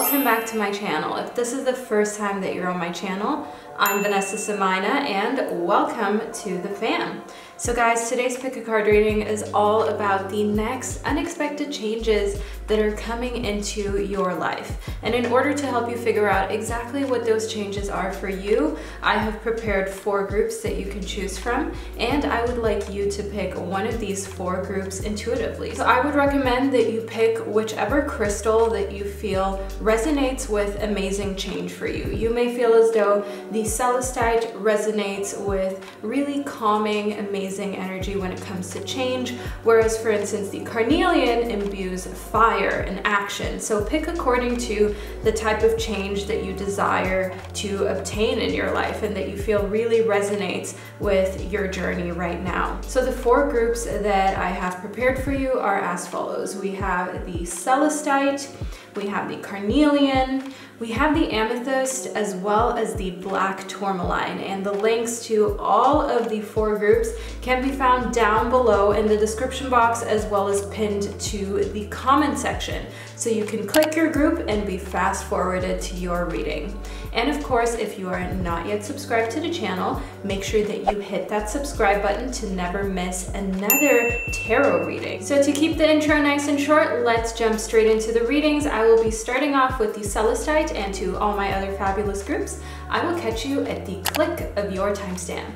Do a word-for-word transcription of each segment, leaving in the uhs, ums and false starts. Welcome back to my channel. If this is the first time that you're on my channel, I'm Vanessa Somuayina and welcome to the fam. So guys, today's pick a card reading is all about the next unexpected changes that are coming into your life. And in order to help you figure out exactly what those changes are for you, I have prepared four groups that you can choose from, and I would like you to pick one of these four groups intuitively. So I would recommend that you pick whichever crystal that you feel resonates with amazing change for you. You may feel as though the Celestite resonates with really calming, amazing energy when it comes to change, whereas for instance the Carnelian imbues fire and action. So pick according to the type of change that you desire to obtain in your life and that you feel really resonates with your journey right now. So the four groups that I have prepared for you are as follows. We have the Celestite, we have the Carnelian, we have the Amethyst, as well as the Black Tourmaline, and the links to all of the four groups can be found down below in the description box as well as pinned to the comment section. So you can click your group and be fast forwarded to your reading. And of course, if you are not yet subscribed to the channel, make sure that you hit that subscribe button to never miss another tarot reading. So to keep the intro nice and short, let's jump straight into the readings. I will be starting off with the Celestite, and to all my other fabulous groups, I will catch you at the click of your timestamp.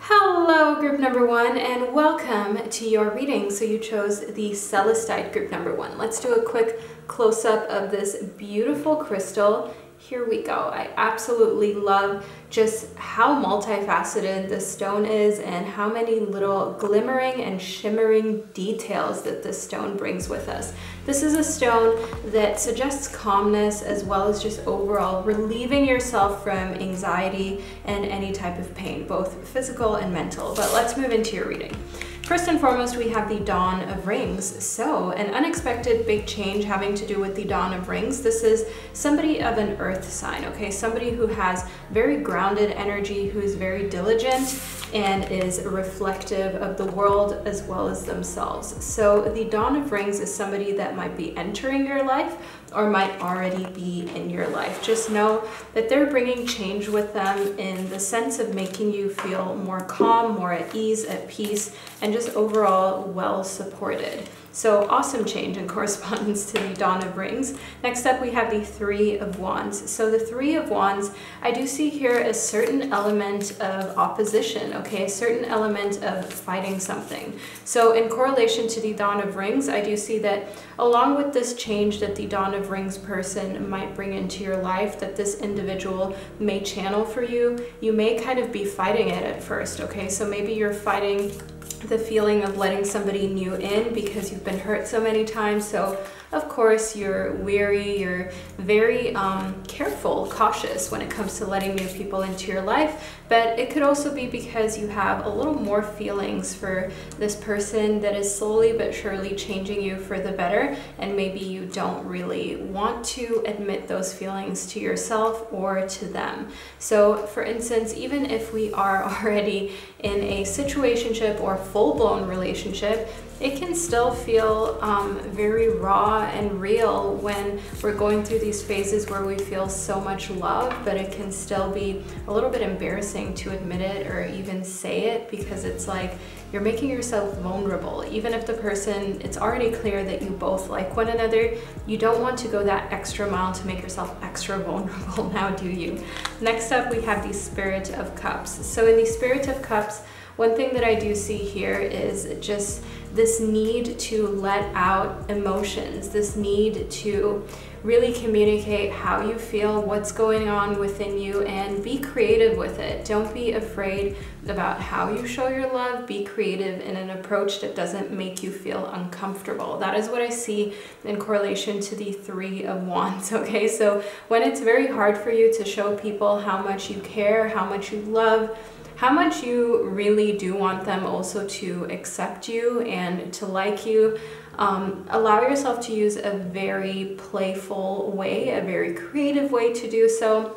Hello, group number one, and welcome to your reading. So you chose the Celestite, group number one. Let's do a quick close-up of this beautiful crystal. Here we go. I absolutely love just how multifaceted this stone is and how many little glimmering and shimmering details that this stone brings with us. This is a stone that suggests calmness as well as just overall relieving yourself from anxiety and any type of pain, both physical and mental. But let's move into your reading. First and foremost, we have the Dawn of Rings. So an unexpected big change having to do with the Dawn of Rings. This is somebody of an earth sign, okay? Somebody who has very grounded energy, who is very diligent and is reflective of the world as well as themselves. So the Dawn of Rings is somebody that might be entering your life or might already be in your life. Just know that they're bringing change with them in the sense of making you feel more calm, more at ease, at peace, and just overall well supported. So awesome change in correspondence to the Dawn of Rings. Next up, we have the Three of Wands. So the Three of Wands, I do see here a certain element of opposition, okay? A certain element of fighting something. So in correlation to the Dawn of Rings, I do see that along with this change that the Dawn of Rings person might bring into your life, that this individual may channel for you, you may kind of be fighting it at first, okay? So maybe you're fighting the feeling of letting somebody new in because you've been hurt so many times. So of course you're weary, you're very um, careful, cautious when it comes to letting new people into your life. But it could also be because you have a little more feelings for this person that is slowly but surely changing you for the better, and maybe you don't really want to admit those feelings to yourself or to them. So for instance, even if we are already in a situationship or full-blown relationship, it can still feel um, very raw and real when we're going through these phases where we feel so much love, but it can still be a little bit embarrassing to admit it or even say it, because it's like you're making yourself vulnerable. Even if the person, it's already clear that you both like one another, you don't want to go that extra mile to make yourself extra vulnerable now, do you? Next up, we have the Spirit of Cups. So in the Spirit of Cups, one thing that I do see here is just this need to let out emotions, this need to really communicate how you feel, what's going on within you, and be creative with it. Don't be afraid about how you show your love. Be creative in an approach that doesn't make you feel uncomfortable. That is what I see in correlation to the Three of Wands, okay? So when it's very hard for you to show people how much you care, how much you love, how much you really do want them also to accept you and to like you, Um, allow yourself to use a very playful way, a very creative way to do so,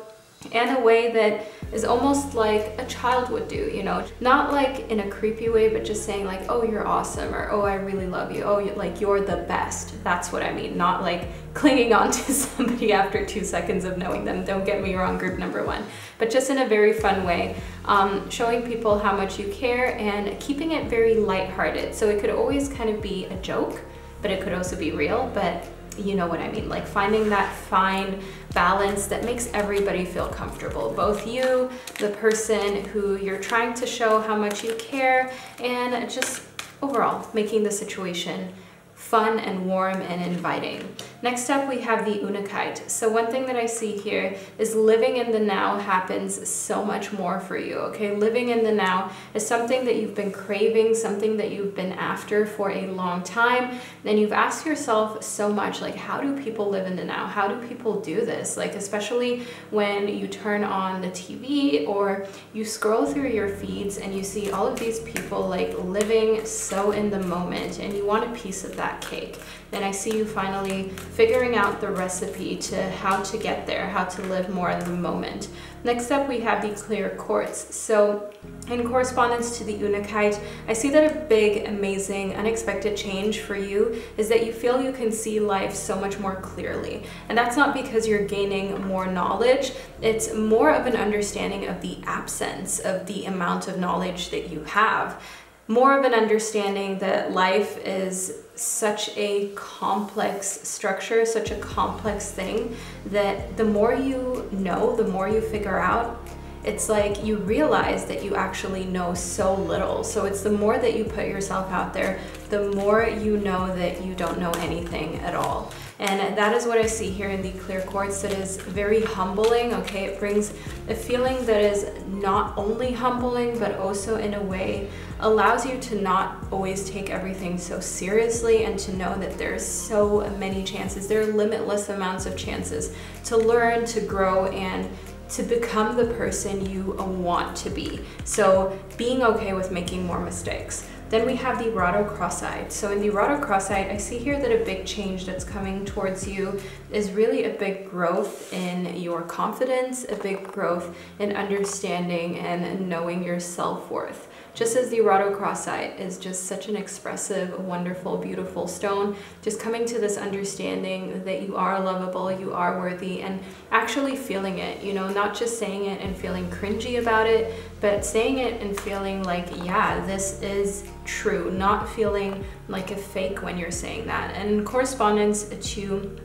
and a way that is almost like a child would do, you know? Not like in a creepy way, but just saying like, oh, you're awesome, or oh, I really love you, oh, you're, like, you're the best. That's what I mean, not like clinging on to somebody after two seconds of knowing them. Don't get me wrong, group number one. But just in a very fun way, um, showing people how much you care and keeping it very lighthearted. So it could always kind of be a joke, but it could also be real, but you know what I mean, like finding that fine balance that makes everybody feel comfortable, both you, the person who you're trying to show how much you care, and just overall making the situation fun and warm and inviting. Next up, we have the Unakite. So one thing that I see here is living in the now happens so much more for you, okay? Living in the now is something that you've been craving, something that you've been after for a long time. Then you've asked yourself so much, like, how do people live in the now? How do people do this? Like, especially when you turn on the T V or you scroll through your feeds and you see all of these people, like, living so in the moment, and you want a piece of that cake. Then I see you finally figuring out the recipe to how to get there, how to live more in the moment. Next up, we have the clear quartz. So in correspondence to the Unakite, I see that a big, amazing, unexpected change for you is that you feel you can see life so much more clearly. And that's not because you're gaining more knowledge, it's more of an understanding of the absence of the amount of knowledge that you have. More of an understanding that life is such a complex structure, such a complex thing, that the more you know, the more you figure out, it's like you realize that you actually know so little. So it's the more that you put yourself out there, the more you know that you don't know anything at all. And that is what I see here in the clear quartz. That is very humbling, okay? It brings a feeling that is not only humbling, but also in a way allows you to not always take everything so seriously, and to know that there's so many chances. There are limitless amounts of chances to learn, to grow, and to become the person you want to be. So being okay with making more mistakes. Then we have the Rado Cross-Eyed. So in the Rado Cross-Eyed, I see here that a big change that's coming towards you is really a big growth in your confidence, a big growth in understanding and knowing your self-worth. Just as the Rado Cross-Eyed is just such an expressive, wonderful, beautiful stone, just coming to this understanding that you are lovable, you are worthy, and actually feeling it, you know, not just saying it and feeling cringy about it, but saying it and feeling like, yeah, this is true, not feeling like a fake when you're saying that. And in correspondence to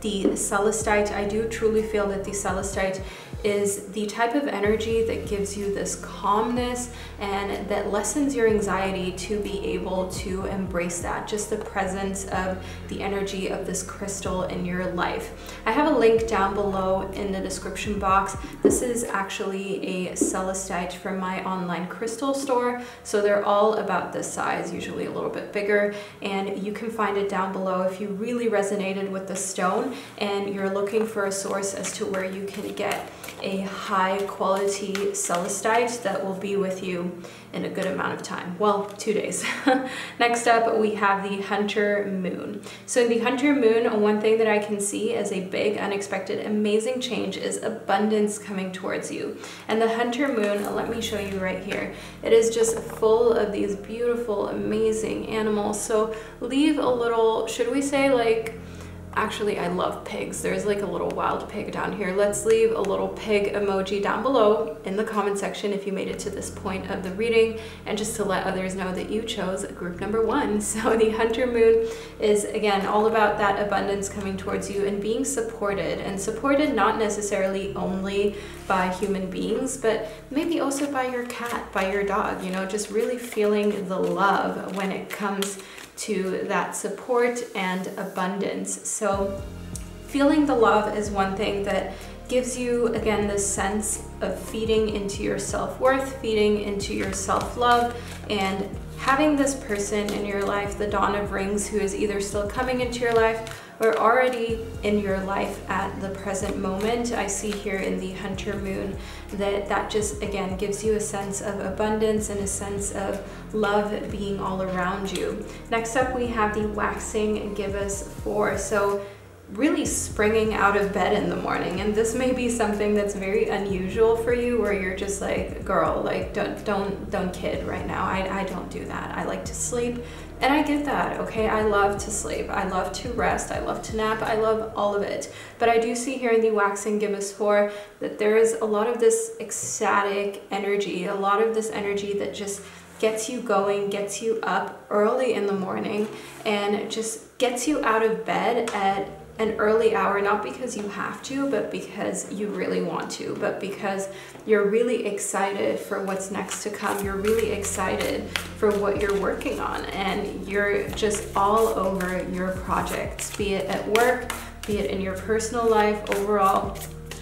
the Celestite, I do truly feel that the Celestite is the type of energy that gives you this calmness and that lessens your anxiety to be able to embrace that, just the presence of the energy of this crystal in your life. I have a link down below in the description box. This is actually a Celestite from my online crystal store. So they're all about this size, usually a little bit bigger, and you can find it down below if you really resonated with the stone and you're looking for a source as to where you can get a high quality Celestite that will be with you in a good amount of time. Well, two days. Next up, we have the Hunter Moon. So in the Hunter Moon, one thing that I can see as a big, unexpected, amazing change is abundance coming towards you. And the Hunter Moon, let me show you right here. It is just full of these beautiful, amazing animals. So leave a little, should we say like, actually, I love pigs. There's like a little wild pig down here. Let's leave a little pig emoji down below in the comment section if you made it to this point of the reading, and just to let others know that you chose group number one. So the Hunter Moon is, again, all about that abundance coming towards you and being supported, and supported not necessarily only by human beings, but maybe also by your cat, by your dog, you know, just really feeling the love when it comes to that support and abundance. So feeling the love is one thing that gives you, again, this sense of feeding into your self-worth, feeding into your self-love, and having this person in your life, the Dawn of Rings, who is either still coming into your life or already in your life at the present moment. I see here in the Hunter Moon that that just, again, gives you a sense of abundance and a sense of love being all around you. Next up, we have the Waxing Give Us Four. So really springing out of bed in the morning, and this may be something that's very unusual for you, where you're just like, girl, like don't don't don't kid right now. I, I don't do that. I like to sleep, and I get that, okay? I love to sleep, I love to rest, I love to nap, I love all of it. But I do see here in the waxing gibbous four that there is a lot of this ecstatic energy, a lot of this energy that just gets you going, gets you up early in the morning, and just gets you out of bed at an early hour, not because you have to, but because you really want to, but because you're really excited for what's next to come. You're really excited for what you're working on, and you're just all over your projects, be it at work, be it in your personal life. Overall,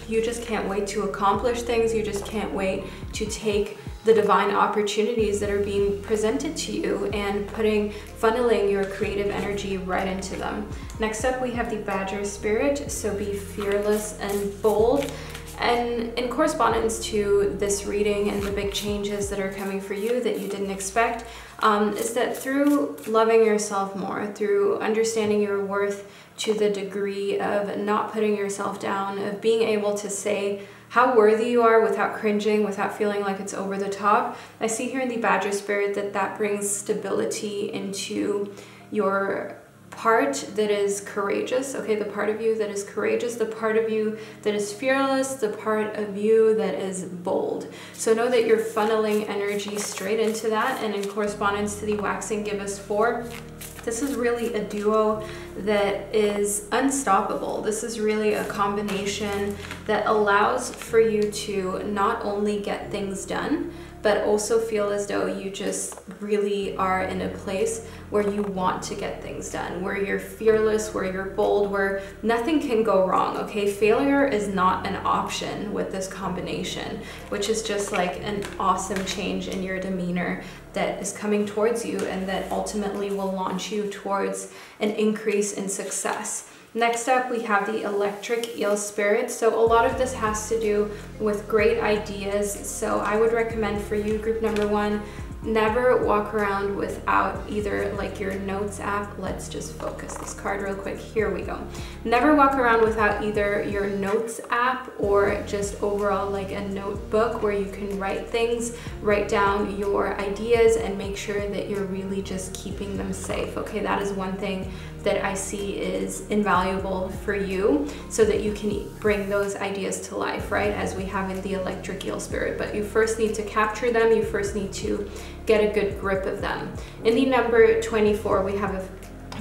you just can't wait to accomplish things. You just can't wait to take the divine opportunities that are being presented to you and putting, funneling your creative energy right into them. Next up, we have the Badger Spirit. So be fearless and bold. And in correspondence to this reading and the big changes that are coming for you that you didn't expect, um, is that through loving yourself more, through understanding your worth to the degree of not putting yourself down, of being able to say how worthy you are without cringing, without feeling like it's over the top. I see here in the Badger Spirit that that brings stability into your part that is courageous, okay? The part of you that is courageous, the part of you that is fearless, the part of you that is bold. So know that you're funneling energy straight into that. And in correspondence to the waxing gibbous four, this is really a duo that is unstoppable. This is really a combination that allows for you to not only get things done, but also feel as though you just really are in a place where you want to get things done, where you're fearless, where you're bold, where nothing can go wrong, okay? Failure is not an option with this combination, which is just like an awesome change in your demeanor that is coming towards you and that ultimately will launch you towards an increase in success. Next up, we have the Electric Eel Spirit. So a lot of this has to do with great ideas. So I would recommend for you, group number one, never walk around without either like your notes app. Let's just focus this card real quick. Here we go. Never walk around without either your notes app or just overall like a notebook where you can write things, write down your ideas, and make sure that you're really just keeping them safe. Okay, that is one thing that I see is invaluable for you so that you can bring those ideas to life, right? As we have in the Electric Eel Spirit, but you first need to capture them. You first need to get a good grip of them. In the number twenty-four, we have a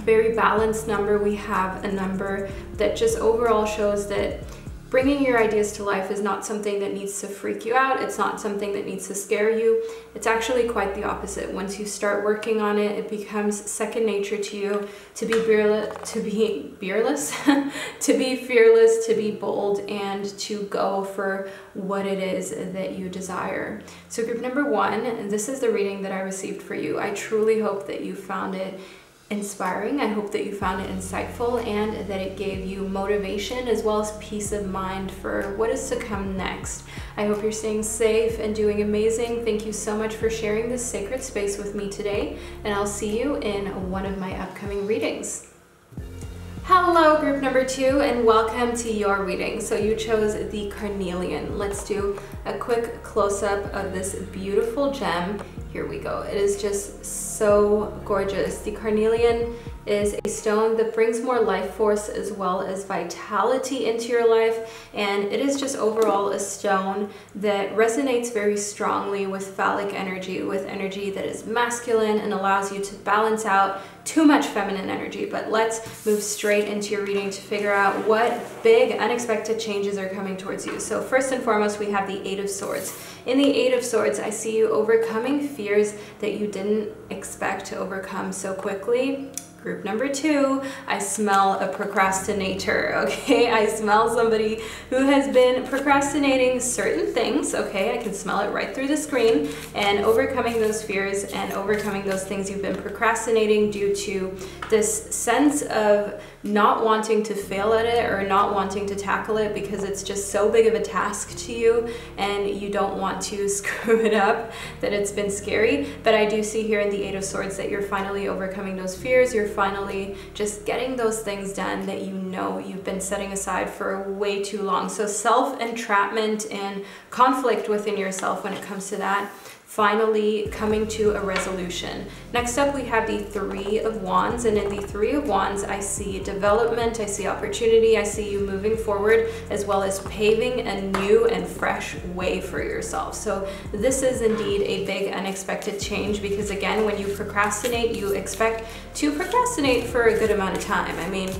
very balanced number. We have a number that just overall shows that bringing your ideas to life is not something that needs to freak you out. It's not something that needs to scare you. It's actually quite the opposite. Once you start working on it, it becomes second nature to you to be fearless, to be fearless, to be fearless, to be bold, and to go for what it is that you desire. So group number one, and this is the reading that I received for you. I truly hope that you found it inspiring. I hope that you found it insightful and that it gave you motivation as well as peace of mind for what is to come next. I hope you're staying safe and doing amazing. Thank you so much for sharing this sacred space with me today, and I'll see you in one of my upcoming readings. Hello, group number two, and welcome to your reading. So you chose the Carnelian. Let's do a quick close-up of this beautiful gem. Here we go. It is just so gorgeous. The Carnelian is a stone that brings more life force as well as vitality into your life, and it is just overall a stone that resonates very strongly with phallic energy, with energy that is masculine and allows you to balance out too much feminine energy. But let's move straight into your reading to figure out what big unexpected changes are coming towards you. So first and foremost, we have the Eight of Swords. In the Eight of Swords, I see you overcoming fears that you didn't expect to overcome so quickly. Group number two, I smell a procrastinator, okay? I smell somebody who has been procrastinating certain things, okay? I can smell it right through the screen, and overcoming those fears and overcoming those things you've been procrastinating due to this sense of not wanting to fail at it or not wanting to tackle it because it's just so big of a task to you and you don't want to screw it up, that it's been scary. But I do see here in the Eight of Swords that you're finally overcoming those fears. You're finally just getting those things done that you know you've been setting aside for way too long. So self-entrapment and conflict within yourself when it comes to that, finally coming to a resolution. Next up, we have the Three of Wands, and in the Three of Wands, I see development, I see opportunity, I see you moving forward, as well as paving a new and fresh way for yourself. So this is indeed a big unexpected change, because again, when you procrastinate, you expect to procrastinate for a good amount of time. I mean,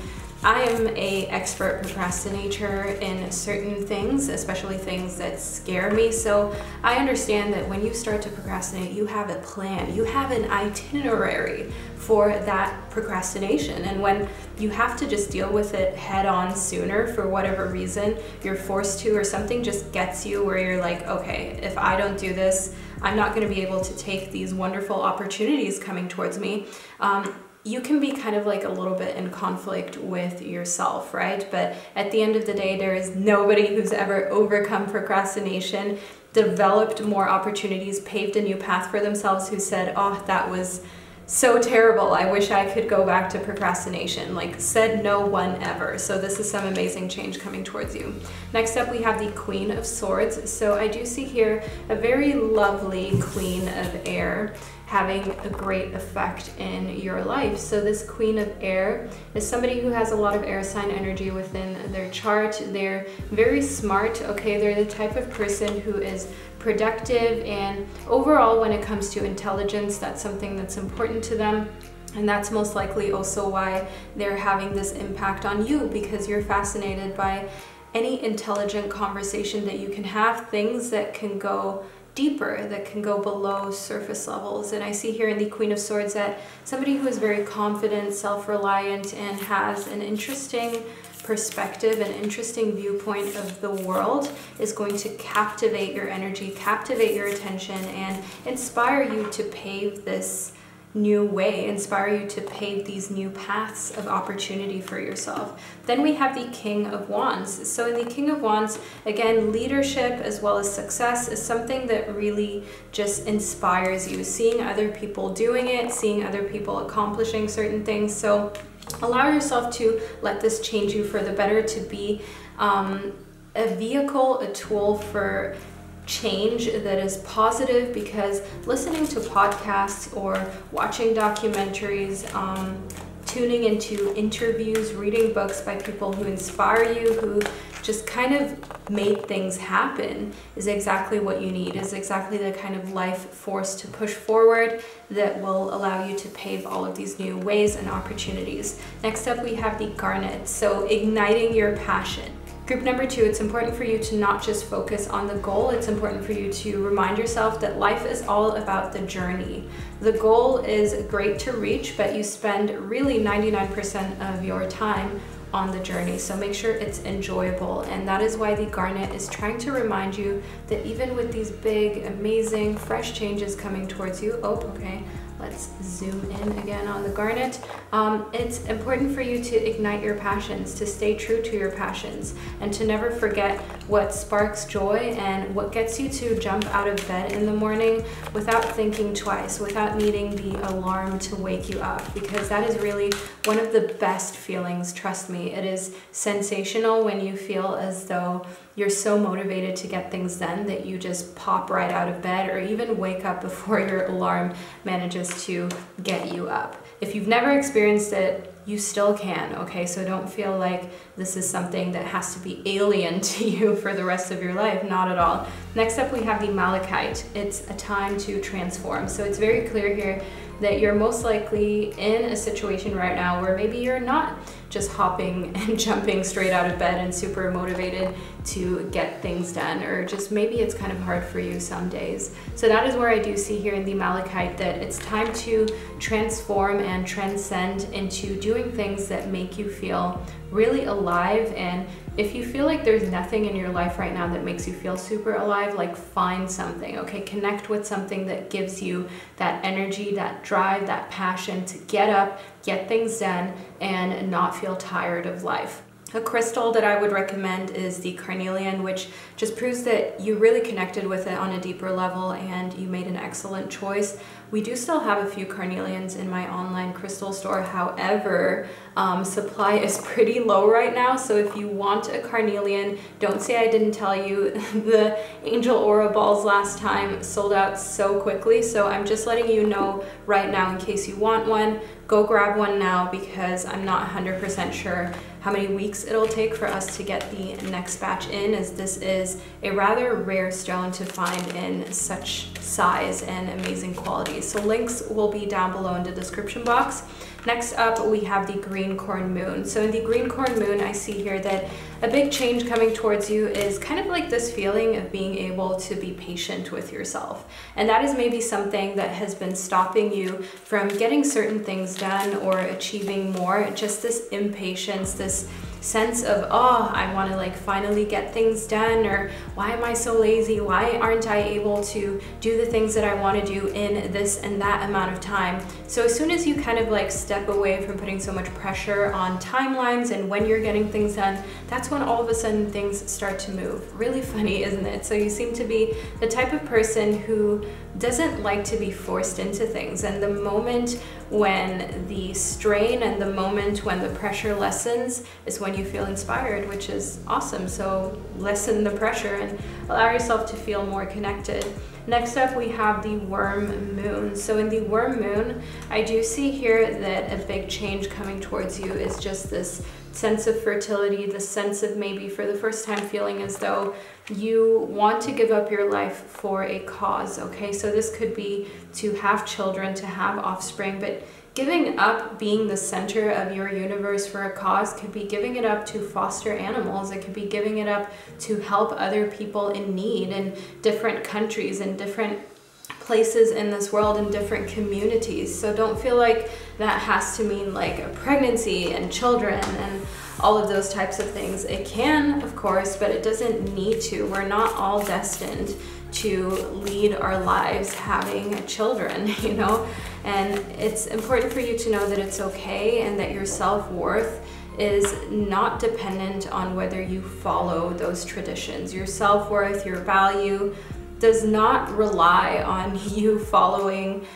I am an expert procrastinator in certain things, especially things that scare me. So I understand that when you start to procrastinate, you have a plan, you have an itinerary for that procrastination. And when you have to just deal with it head on sooner for whatever reason, you're forced to, or something just gets you where you're like, okay, if I don't do this, I'm not gonna be able to take these wonderful opportunities coming towards me. Um, you can be kind of like a little bit in conflict with yourself, right? But at the end of the day, there is nobody who's ever overcome procrastination, developed more opportunities, paved a new path for themselves, who said, oh, that was so terrible, I wish I could go back to procrastination. Like, said no one ever. So this is some amazing change coming towards you. Next up, we have the Queen of Swords. So I do see here a very lovely Queen of Air having a great effect in your life. So this Queen of Air is somebody who has a lot of air sign energy within their chart. They're very smart, okay? They're the type of person who is productive, and overall, when it comes to intelligence, that's something that's important to them. And that's most likely also why they're having this impact on you, because you're fascinated by any intelligent conversation that you can have, things that can go deeper, that can go below surface levels. And I see here in the Queen of Swords that somebody who is very confident, self-reliant, and has an interesting perspective, an interesting viewpoint of the world is going to captivate your energy, captivate your attention, and inspire you to pave this new way, inspire you to pave these new paths of opportunity for yourself. Then we have the King of Wands. So in the King of Wands, again, leadership as well as success is something that really just inspires you, seeing other people doing it, seeing other people accomplishing certain things. So allow yourself to let this change you for the better, to be um, a vehicle, a tool for change that is positive, because listening to podcasts or watching documentaries, um, tuning into interviews, reading books by people who inspire you, who just kind of made things happen, is exactly what you need, is exactly the kind of life force to push forward that will allow you to pave all of these new ways and opportunities. Next up, we have the Garnet, so igniting your passion. Group number two, it's important for you to not just focus on the goal, it's important for you to remind yourself that life is all about the journey. The goal is great to reach, but you spend really ninety-nine percent of your time on the journey, so make sure it's enjoyable. And that is why the Garnet is trying to remind you that even with these big, amazing, fresh changes coming towards you, oh, okay, let's zoom in again on the Garnet. Um, it's important for you to ignite your passions, to stay true to your passions, and to never forget what sparks joy and what gets you to jump out of bed in the morning without thinking twice, without needing the alarm to wake you up, because that is really one of the best feelings, trust me. It is sensational when you feel as though you're so motivated to get things done that you just pop right out of bed, or even wake up before your alarm manages to get you up. If you've never experienced it, you still can, okay? So don't feel like this is something that has to be alien to you for the rest of your life, not at all. Next up, we have the Malachite. It's a time to transform. So it's very clear here that you're most likely in a situation right now where maybe you're not just hopping and jumping straight out of bed and super motivated to get things done, or just maybe it's kind of hard for you some days. So that is where I do see here in the Malachite that it's time to transform and transcend into doing things that make you feel really alive. And if you feel like there's nothing in your life right now that makes you feel super alive, like find something, okay? Connect with something that gives you that energy, that drive, that passion to get up, get things done, and not feel tired of life. A crystal that I would recommend is the Carnelian, which just proves that you really connected with it on a deeper level and you made an excellent choice. We do still have a few carnelians in my online crystal store. However, um, supply is pretty low right now. So if you want a carnelian, don't say I didn't tell you. The angel aura balls last time sold out so quickly. So I'm just letting you know right now in case you want one. Go grab one now because I'm not one hundred percent sure how many weeks it'll take for us to get the next batch in, as this is a rather rare stone to find in such size and amazing quality. So links will be down below in the description box. Next up, we have the green corn moon. So in the green corn moon, I see here that a big change coming towards you is kind of like this feeling of being able to be patient with yourself. And that is maybe something that has been stopping you from getting certain things done or achieving more. Just this impatience, this sense of, oh, I want to like finally get things done, or why am I so lazy? Why aren't I able to do the things that I want to do in this and that amount of time? So as soon as you kind of like step away from putting so much pressure on timelines and when you're getting things done, that's when all of a sudden things start to move. Really funny, isn't it? So you seem to be the type of person who doesn't like to be forced into things, and the moment when the strain and the moment when the pressure lessens is when you feel inspired, which is awesome. So lessen the pressure and allow yourself to feel more connected. Next up, we have the worm moon. So in the worm moon, I do see here that a big change coming towards you is just this sense of fertility, the sense of maybe for the first time feeling as though you want to give up your life for a cause, okay? So this could be to have children, to have offspring, but giving up being the center of your universe for a cause could be giving it up to foster animals. It could be giving it up to help other people in need in different countries and different places in this world and different communities. So don't feel like that has to mean like a pregnancy and children and all of those types of things. It can, of course, but it doesn't need to. We're not all destined to lead our lives having children, you know? And it's important for you to know that it's okay and that your self-worth is not dependent on whether you follow those traditions. Your self-worth, your value does not rely on you following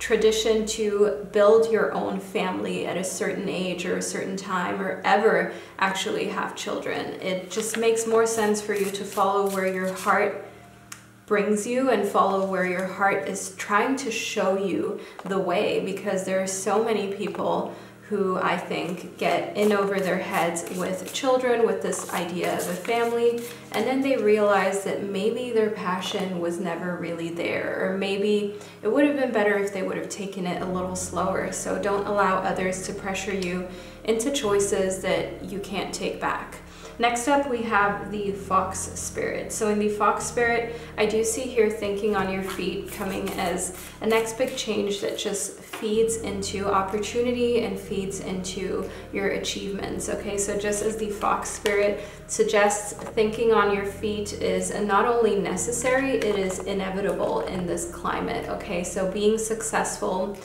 tradition to build your own family at a certain age or a certain time or ever actually have children. It just makes more sense for you to follow where your heart brings you and follow where your heart is trying to show you the way, because there are so many people who I think get in over their heads with children, with this idea of a family, and then they realize that maybe their passion was never really there, or maybe it would have been better if they would have taken it a little slower. So don't allow others to pressure you into choices that you can't take back. Next up, we have the fox spirit. So in the fox spirit, I do see here thinking on your feet coming as a next big change that just feeds into opportunity and feeds into your achievements, okay? So just as the fox spirit suggests, thinking on your feet is not only necessary, it is inevitable in this climate, okay? So being successful,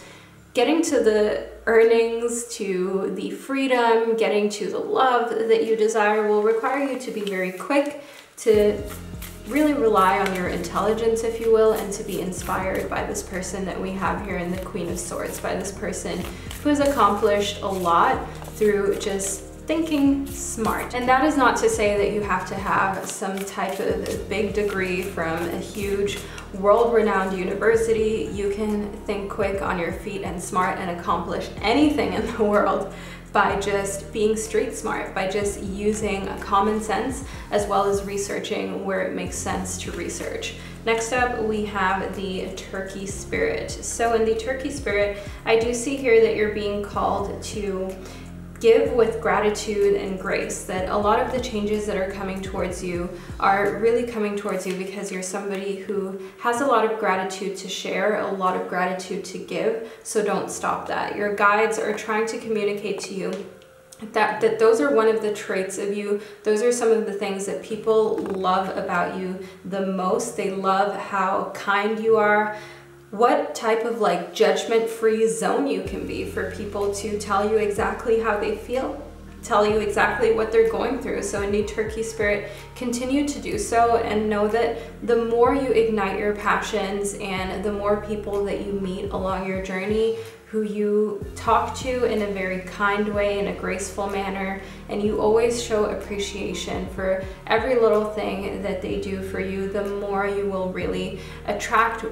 getting to the earnings, to the freedom, getting to the love that you desire will require you to be very quick, to really rely on your intelligence, if you will, and to be inspired by this person that we have here in the Queen of Swords, by this person who has accomplished a lot through just thinking smart. And that is not to say that you have to have some type of big degree from a huge world-renowned university. You can think quick, on your feet, and smart and accomplish anything in the world by just being street smart, by just using common sense as well as researching where it makes sense to research. Next up, we have the turkey spirit. So in the turkey spirit, I do see here that you're being called to give with gratitude and grace, that a lot of the changes that are coming towards you are really coming towards you because you're somebody who has a lot of gratitude to share, a lot of gratitude to give, so don't stop that. Your guides are trying to communicate to you That, that those are one of the traits of you. Those are some of the things that people love about you the most. They love how kind you are, what type of like judgment-free zone you can be for people to tell you exactly how they feel tell you exactly what they're going through. So in New Turkey Spirit, continue to do so, and know that the more you ignite your passions and the more people that you meet along your journey who you talk to in a very kind way, in a graceful manner, and you always show appreciation for every little thing that they do for you, the more you will really attract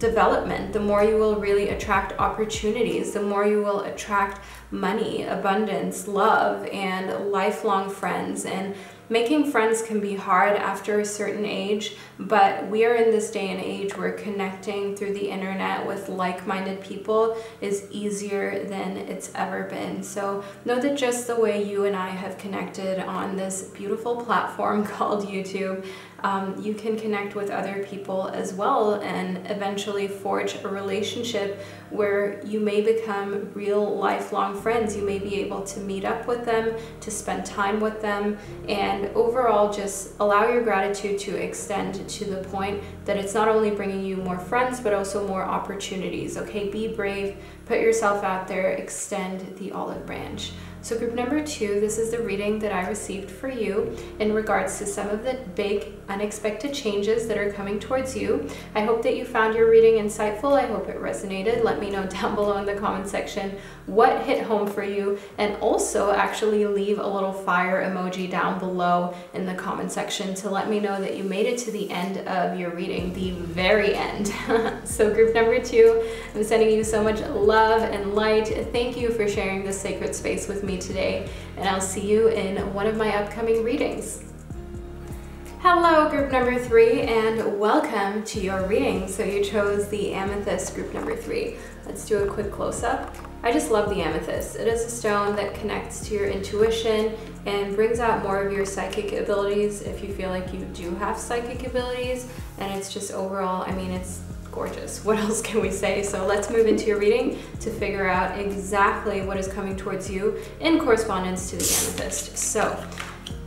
development, the more you will really attract opportunities, the more you will attract money, abundance, love, and lifelong friends. And making friends can be hard after a certain age, but we are in this day and age where connecting through the internet with like-minded people is easier than it's ever been. So know that just the way you and I have connected on this beautiful platform called YouTube, um, you can connect with other people as well, and eventually forge a relationship where you may become real lifelong friends. You may be able to meet up with them, to spend time with them, and And overall, just allow your gratitude to extend to the point that it's not only bringing you more friends, but also more opportunities, okay? Be brave, put yourself out there, extend the olive branch. So group number two, this is the reading that I received for you in regards to some of the big unexpected changes that are coming towards you. I hope that you found your reading insightful. I hope it resonated. Let me know down below in the comment section what hit home for you, and also actually leave a little fire emoji down below in the comment section to let me know that you made it to the end of your reading, the very end. So group number two, I'm sending you so much love and light. Thank you for sharing this sacred space with me me today, and I'll see you in one of my upcoming readings. Hello group number three, and welcome to your reading. So you chose the amethyst, group number three. Let's do a quick close-up. I just love the amethyst. It is a stone that connects to your intuition and brings out more of your psychic abilities if you feel like you do have psychic abilities. And it's just overall, I mean, it's gorgeous. What else can we say? So let's move into your reading to figure out exactly what is coming towards you in correspondence to the amethyst. So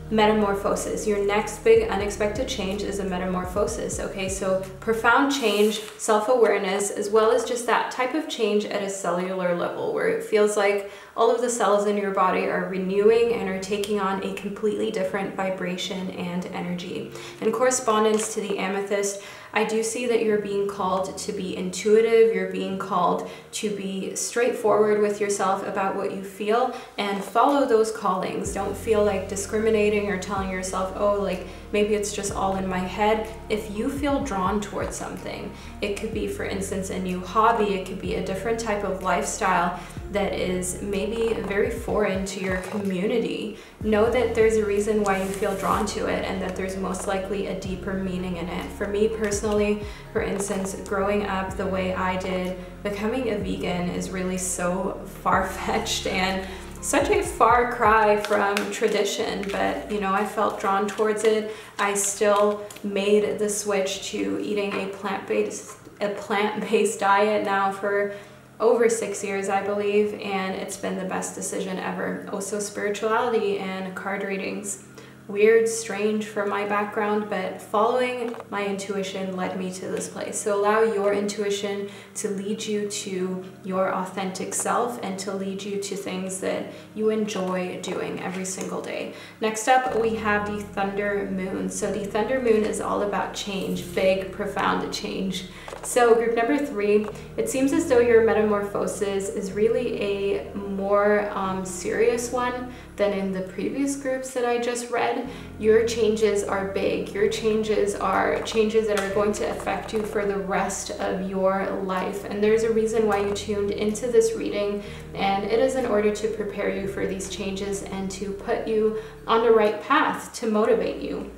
metamorphosis. Your next big unexpected change is a metamorphosis, okay? So profound change, self-awareness, as well as just that type of change at a cellular level where it feels like all of the cells in your body are renewing and are taking on a completely different vibration and energy. In correspondence to the amethyst, I do see that you're being called to be intuitive, you're being called to be straightforward with yourself about what you feel, and follow those callings. Don't feel like discriminating or telling yourself, oh, like maybe it's just all in my head. If you feel drawn towards something, it could be, for instance, a new hobby, it could be a different type of lifestyle that is maybe very foreign to your community. Know that there's a reason why you feel drawn to it, and that there's most likely a deeper meaning in it. For me personally, for instance, growing up the way I did, becoming a vegan is really so far-fetched and such a far cry from tradition, but you know, I felt drawn towards it. I still made the switch to eating a plant-based a plant-based diet now for over six years, I believe, and it's been the best decision ever. Also spirituality and card readings. Weird, strange for my background, but following my intuition led me to this place. So allow your intuition to lead you to your authentic self and to lead you to things that you enjoy doing every single day. Next up, we have the Thunder Moon. So the Thunder Moon is all about change, big, profound change. So group number three, it seems as though your metamorphosis is really a more um, serious one than in the previous groups that I just read. Your changes are big. Your changes are changes that are going to affect you for the rest of your life. And there's a reason why you tuned into this reading, and it is in order to prepare you for these changes and to put you on the right path, to motivate you.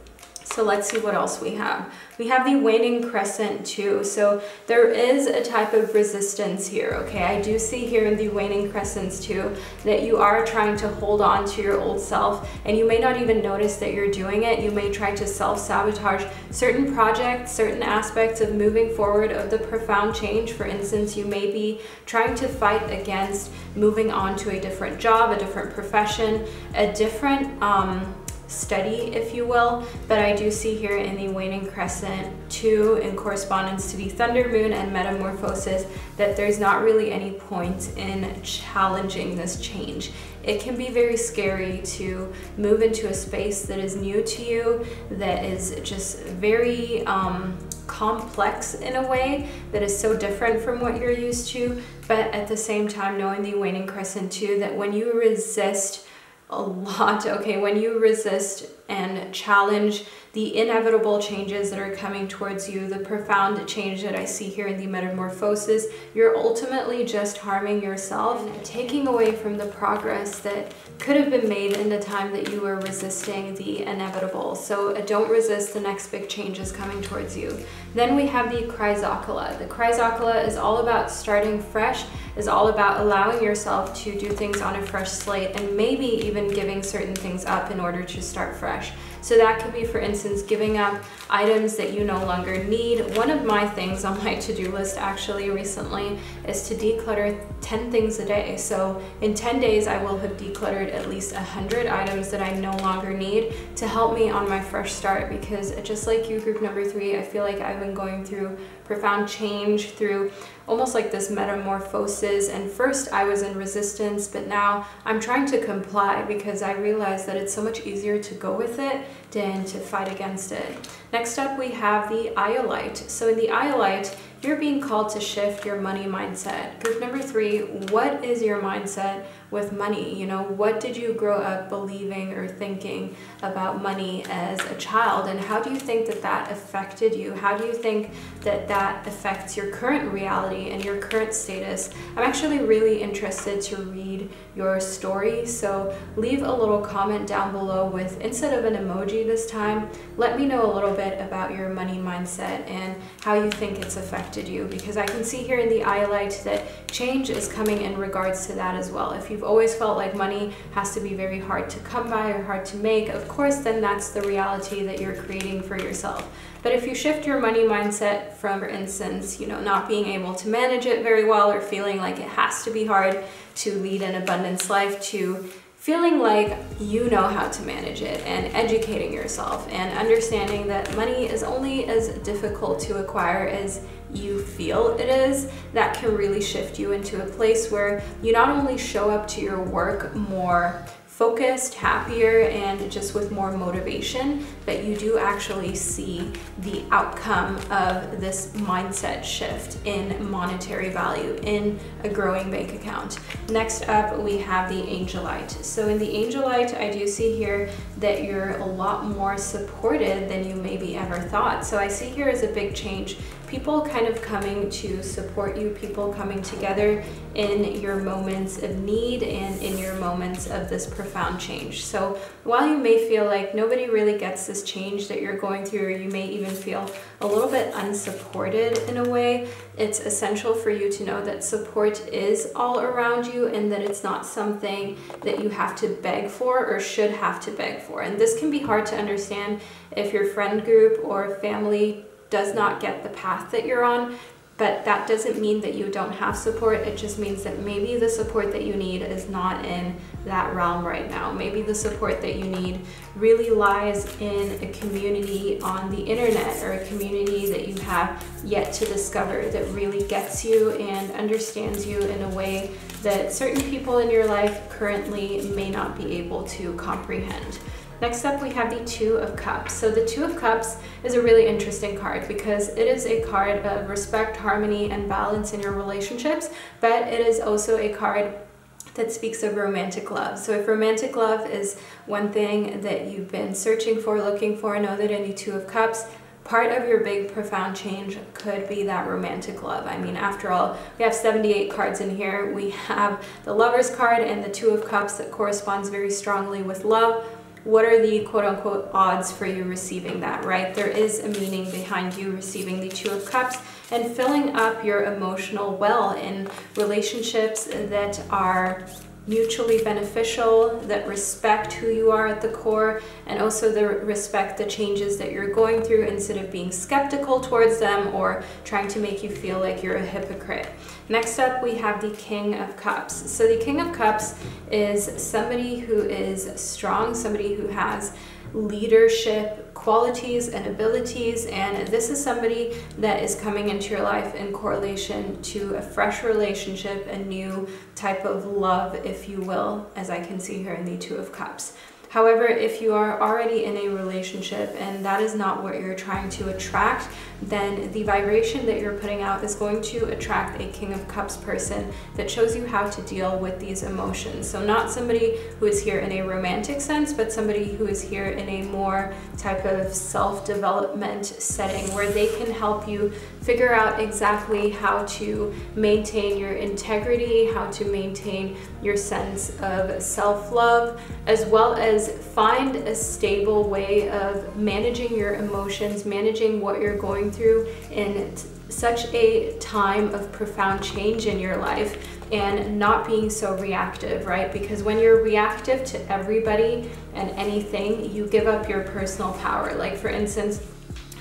So let's see what else we have. We have the waning crescent too. So there is a type of resistance here, okay? I do see here in the waning crescents too that you are trying to hold on to your old self, and you may not even notice that you're doing it. You may try to self-sabotage certain projects, certain aspects of moving forward of the profound change. For instance, you may be trying to fight against moving on to a different job, a different profession, a different, um, study, if you will, that I do see here in the waning crescent two in correspondence to the thunder moon and metamorphosis, that there's not really any point in challenging this change. It can be very scary to move into a space that is new to you, that is just very um, complex in a way, that is so different from what you're used to, but at the same time knowing the waning crescent too, that when you resist a lot, okay, when you resist and challenge the inevitable changes that are coming towards you, the profound change that I see here in the metamorphosis, you're ultimately just harming yourself, taking away from the progress that could have been made in the time that you were resisting the inevitable. So don't resist the next big changes coming towards you. Then we have the chrysocolla. The chrysocolla is all about starting fresh, is all about allowing yourself to do things on a fresh slate and maybe even giving certain things up in order to start fresh. So that could be, for instance, giving up items that you no longer need. One of my things on my to-do list actually recently is to declutter ten things a day. So in ten days, I will have decluttered at least one hundred items that I no longer need to help me on my fresh start, because just like you, group number three, I feel like I've been going through profound change, through almost like this metamorphosis, and first I was in resistance, but now I'm trying to comply because I realize that it's so much easier to go with it than to fight against it. Next up, we have the Iolite. So in the Iolite, you're being called to shift your money mindset. Group number three, what is your mindset with money? You know, what did you grow up believing or thinking about money as a child? And how do you think that that affected you? How do you think that that affects your current reality and your current status? I'm actually really interested to read your story. So leave a little comment down below with, instead of an emoji this time, let me know a little bit about your money mindset and how you think it's affected you, because I can see here in the Iolite that change is coming in regards to that as well. If you've always felt like money has to be very hard to come by or hard to make, of course, then that's the reality that you're creating for yourself. But if you shift your money mindset from, for instance, you know, not being able to manage it very well or feeling like it has to be hard to lead an abundance life, to feeling like you know how to manage it, and educating yourself and understanding that money is only as difficult to acquire as you feel it is, that can really shift you into a place where you not only show up to your work more focused, happier, and just with more motivation, but you do actually see the outcome of this mindset shift in monetary value in a growing bank account. Next up, we have the Angelite. So in the Angelite, I do see here that you're a lot more supported than you maybe ever thought. So I see here is a big change. People kind of coming to support you, people coming together in your moments of need and in your moments of this profound change. So while you may feel like nobody really gets this change that you're going through, or you may even feel a little bit unsupported in a way, it's essential for you to know that support is all around you and that it's not something that you have to beg for or should have to beg for. And this can be hard to understand if your friend group or family does not get the path that you're on, but that doesn't mean that you don't have support. It just means that maybe the support that you need is not in that realm right now. Maybe the support that you need really lies in a community on the internet, or a community that you have yet to discover that really gets you and understands you in a way that certain people in your life currently may not be able to comprehend. Next up, we have the Two of Cups. So the Two of Cups is a really interesting card because it is a card of respect, harmony, and balance in your relationships, but it is also a card that speaks of romantic love. So if romantic love is one thing that you've been searching for, looking for, know that in the Two of Cups, part of your big profound change could be that romantic love. I mean, after all, we have seventy-eight cards in here. We have the Lover's card and the Two of Cups that corresponds very strongly with love. What are the quote-unquote odds for you receiving that, right? There is a meaning behind you receiving the Two of Cups and filling up your emotional well in relationships that are mutually beneficial, that respect who you are at the core, and also the respect the changes that you're going through instead of being skeptical towards them or trying to make you feel like you're a hypocrite. Next up, we have the King of Cups. So the King of Cups is somebody who is strong, somebody who has leadership qualities and abilities, and this is somebody that is coming into your life in correlation to a fresh relationship, a new type of love, if you will, as I can see here in the Two of Cups. However, if you are already in a relationship and that is not what you're trying to attract, then the vibration that you're putting out is going to attract a King of Cups person that shows you how to deal with these emotions. So not somebody who is here in a romantic sense, but somebody who is here in a more type of self-development setting where they can help you figure out exactly how to maintain your integrity, how to maintain your sense of self-love, as well as find a stable way of managing your emotions, managing what you're going through in such a time of profound change in your life, and not being so reactive, right? Because when you're reactive to everybody and anything, you give up your personal power. Like, for instance,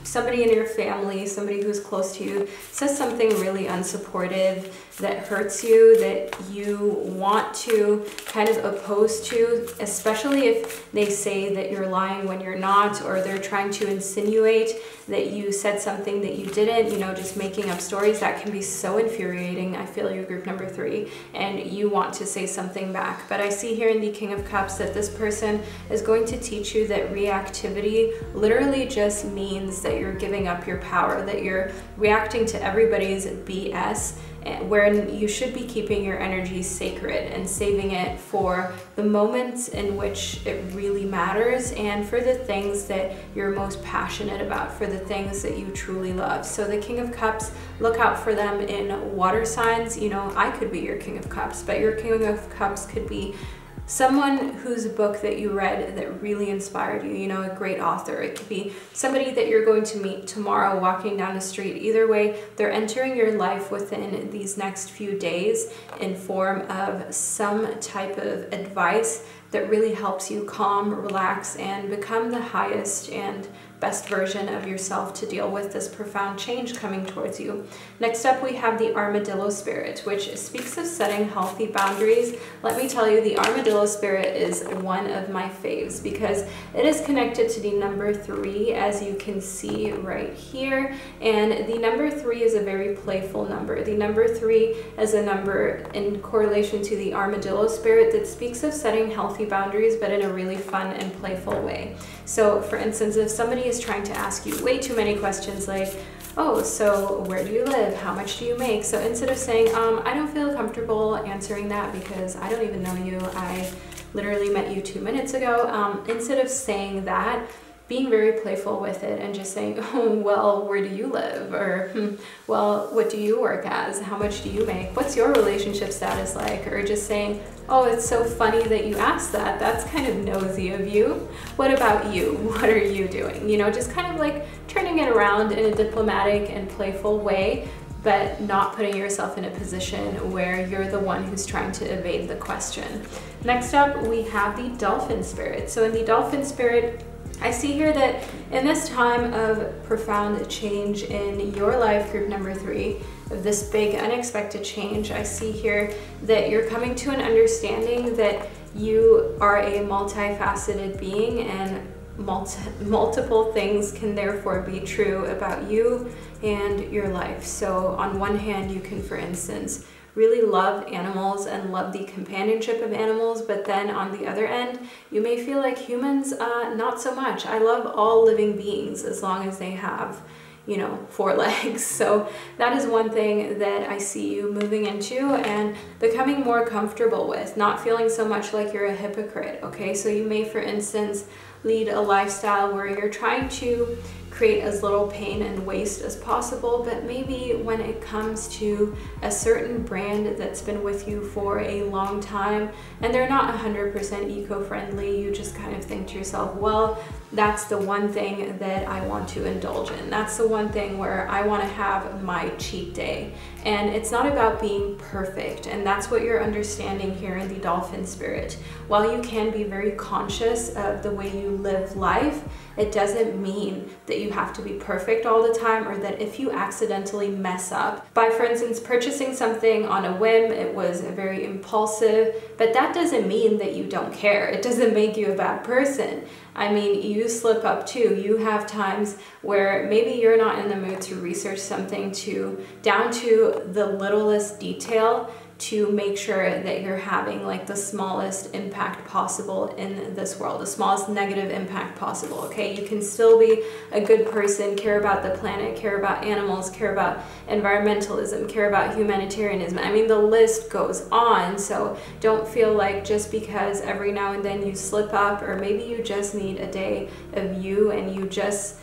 somebody in your family, somebody who's close to you, says something really unsupportive that hurts you, that you want to kind of oppose to, especially if they say that you're lying when you're not, or they're trying to insinuate that you said something that you didn't, you know, just making up stories. That can be so infuriating. I feel you, group number three, and you want to say something back. But I see here in the King of Cups that this person is going to teach you that reactivity literally just means that you're giving up your power, that you're reacting to everybody's B S, where you should be keeping your energy sacred and saving it for the moments in which it really matters, and for the things that you're most passionate about, for the things that you truly love. So the King of Cups, look out for them in water signs. You know, I could be your King of Cups, but your King of Cups could be someone whose book that you read that really inspired you, you know, a great author. It could be somebody that you're going to meet tomorrow walking down the street. Either way, they're entering your life within these next few days in form of some type of advice that really helps you calm, relax, and become the highest and best version of yourself to deal with this profound change coming towards you. Next up, we have the Armadillo Spirit, which speaks of setting healthy boundaries. Let me tell you, the Armadillo Spirit is one of my faves because it is connected to the number three, as you can see right here. And the number three is a very playful number. The number three is a number in correlation to the Armadillo Spirit that speaks of setting healthy boundaries, but in a really fun and playful way. So, for instance, if somebody is trying to ask you way too many questions like, oh, so where do you live? How much do you make? So instead of saying, um, I don't feel comfortable answering that because I don't even know you, I literally met you two minutes ago. Um, instead of saying that, being very playful with it and just saying, oh, well, where do you live? Or, hmm, well, what do you work as? How much do you make? What's your relationship status like? Or just saying, oh, it's so funny that you asked that. That's kind of nosy of you. What about you? What are you doing? You know, just kind of like turning it around in a diplomatic and playful way, but not putting yourself in a position where you're the one who's trying to evade the question. Next up, we have the Dolphin Spirit. So in the Dolphin Spirit, I see here that in this time of profound change in your life, group number three, of this big unexpected change, I see here that you're coming to an understanding that you are a multifaceted being, and multi multiple things can therefore be true about you and your life. So on one hand, you can, for instance, really love animals and love the companionship of animals, but then on the other end, you may feel like humans, uh, not so much. I love all living beings as long as they have, you know, four legs. So that is one thing that I see you moving into and becoming more comfortable with, not feeling so much like you're a hypocrite, okay? So you may, for instance, lead a lifestyle where you're trying to create as little pain and waste as possible, but maybe when it comes to a certain brand that's been with you for a long time and they're not one hundred percent eco-friendly, you just kind of think to yourself, well, that's the one thing that I want to indulge in. That's the one thing where I want to have my cheat day. And it's not about being perfect, and that's what you're understanding here in the Dolphin Spirit. While you can be very conscious of the way you live life, it doesn't mean that you have to be perfect all the time, or that if you accidentally mess up by, for instance, purchasing something on a whim, it was very impulsive, but that doesn't mean that you don't care. It doesn't make you a bad person. I mean, you slip up too. You have times where maybe you're not in the mood to research something to down to the littlest detail to make sure that you're having like the smallest impact possible in this world, the smallest negative impact possible, okay? You can still be a good person, care about the planet, care about animals, care about environmentalism, care about humanitarianism. I mean, the list goes on, so don't feel like just because every now and then you slip up, or maybe you just need a day of you and you just,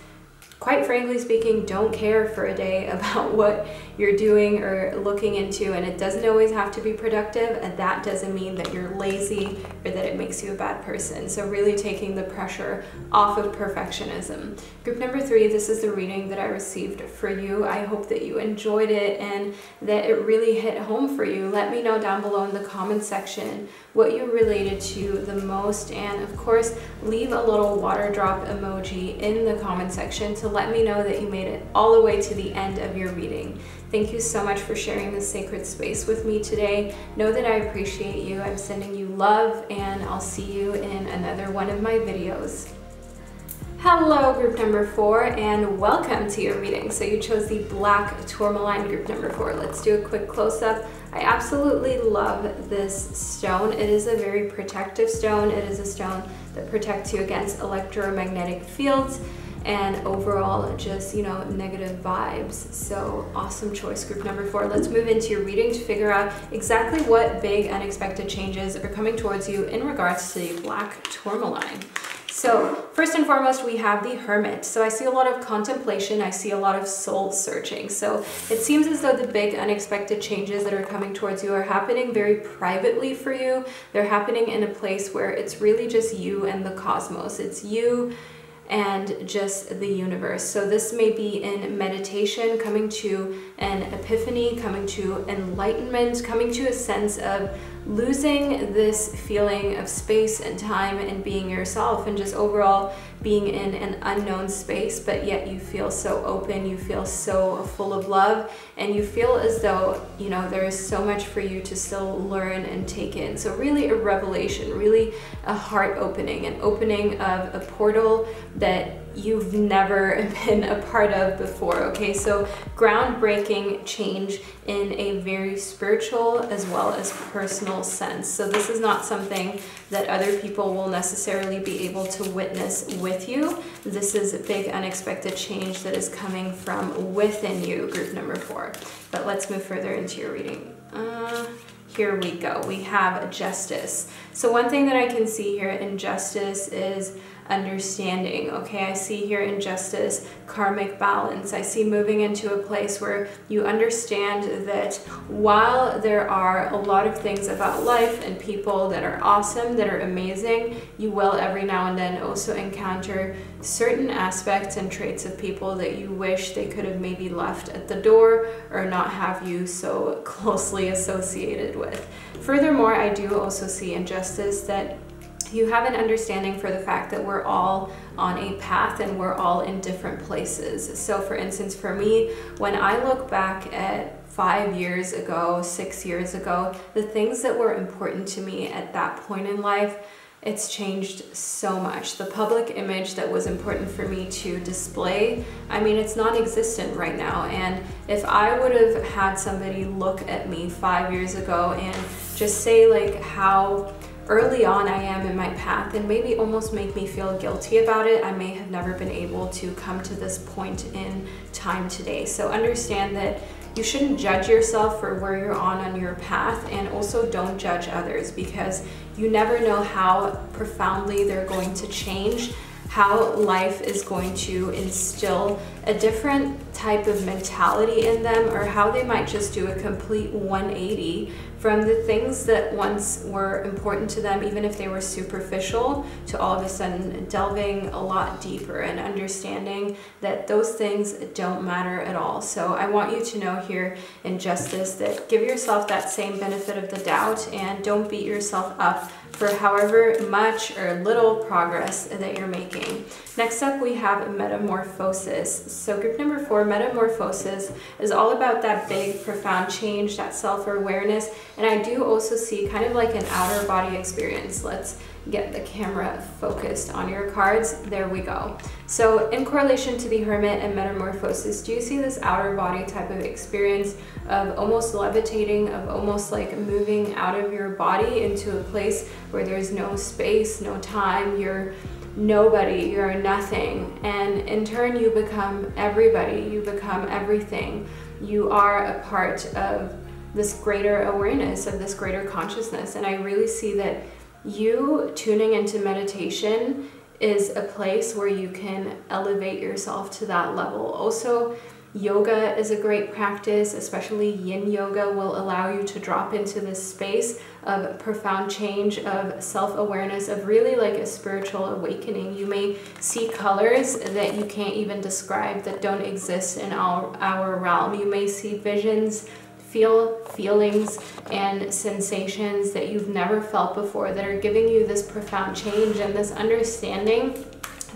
quite frankly speaking, don't care for a day about what you're doing or looking into, and it doesn't always have to be productive, and that doesn't mean that you're lazy or that it makes you a bad person. So really taking the pressure off of perfectionism. Group number three, this is the reading that I received for you. I hope that you enjoyed it and that it really hit home for you. Let me know down below in the comment section what you related to the most, and of course, leave a little water drop emoji in the comment section to let me know that you made it all the way to the end of your reading. Thank you so much for sharing this sacred space with me today. Know that I appreciate you. I'm sending you love, and I'll see you in another one of my videos. Hello, group number four, and welcome to your reading. So you chose the Black Tourmaline, group number four. Let's do a quick close-up. I absolutely love this stone. It is a very protective stone. It is a stone that protects you against electromagnetic fields and overall just, you know, negative vibes. So awesome choice, group number four. Let's move into your reading to figure out exactly what big unexpected changes are coming towards you in regards to the Black Tourmaline. So first and foremost, we have the Hermit. So I see a lot of contemplation. I see a lot of soul searching. So it seems as though the big unexpected changes that are coming towards you are happening very privately for you. They're happening in a place where it's really just you and the cosmos. It's you and just the universe. So this may be in meditation, coming to an epiphany, coming to enlightenment, coming to a sense of losing this feeling of space and time and being yourself, and just overall being in an unknown space, but yet you feel so open, you feel so full of love, and you feel as though, you know, there is so much for you to still learn and take in. So really a revelation, really a heart opening, an opening of a portal that you've never been a part of before, okay? So groundbreaking change in a very spiritual as well as personal sense. So this is not something that other people will necessarily be able to witness with you. This is a big unexpected change that is coming from within you, group number four. But let's move further into your reading. Uh... Here we go. We have justice. So one thing that I can see here in justice is understanding. Okay, I see here in justice karmic balance. I see moving into a place where you understand that while there are a lot of things about life and people that are awesome, that are amazing, you will every now and then also encounter certain aspects and traits of people that you wish they could have maybe left at the door or not have you so closely associated with. Furthermore, I do also see in justice that you have an understanding for the fact that we're all on a path and we're all in different places. So for instance, for me, when I look back at five years ago, six years ago, the things that were important to me at that point in life, it's changed so much. The public image that was important for me to display, I mean, it's non-existent right now. And if I would have had somebody look at me five years ago and just say like how early on I am in my path and maybe almost make me feel guilty about it, I may have never been able to come to this point in time today. So understand that you shouldn't judge yourself for where you're on on your path, and also don't judge others, because you never know how profoundly they're going to change, how life is going to instill a different type of mentality in them, or how they might just do a complete one eighty from the things that once were important to them, even if they were superficial, to all of a sudden delving a lot deeper and understanding that those things don't matter at all. So I want you to know here in justice that give yourself that same benefit of the doubt and don't beat yourself up for however much or little progress that you're making. Next up, we have metamorphosis. So group number four, metamorphosis, is all about that big, profound change, that self-awareness. And I do also see kind of like an outer body experience. Let's get the camera focused on your cards. There we go. So in correlation to the Hermit and metamorphosis, do you see this outer body type of experience of almost levitating, of almost like moving out of your body into a place where there's no space, no time, you're nobody, you're nothing, and in turn you become everybody, you become everything. You are a part of this greater awareness, of this greater consciousness, and I really see that you tuning into meditation is a place where you can elevate yourself to that level. Also, yoga is a great practice, especially yin yoga will allow you to drop into this space of profound change, of self-awareness, of really like a spiritual awakening. You may see colors that you can't even describe, that don't exist in our, our realm. You may see visions, feel feelings and sensations that you've never felt before, that are giving you this profound change and this understanding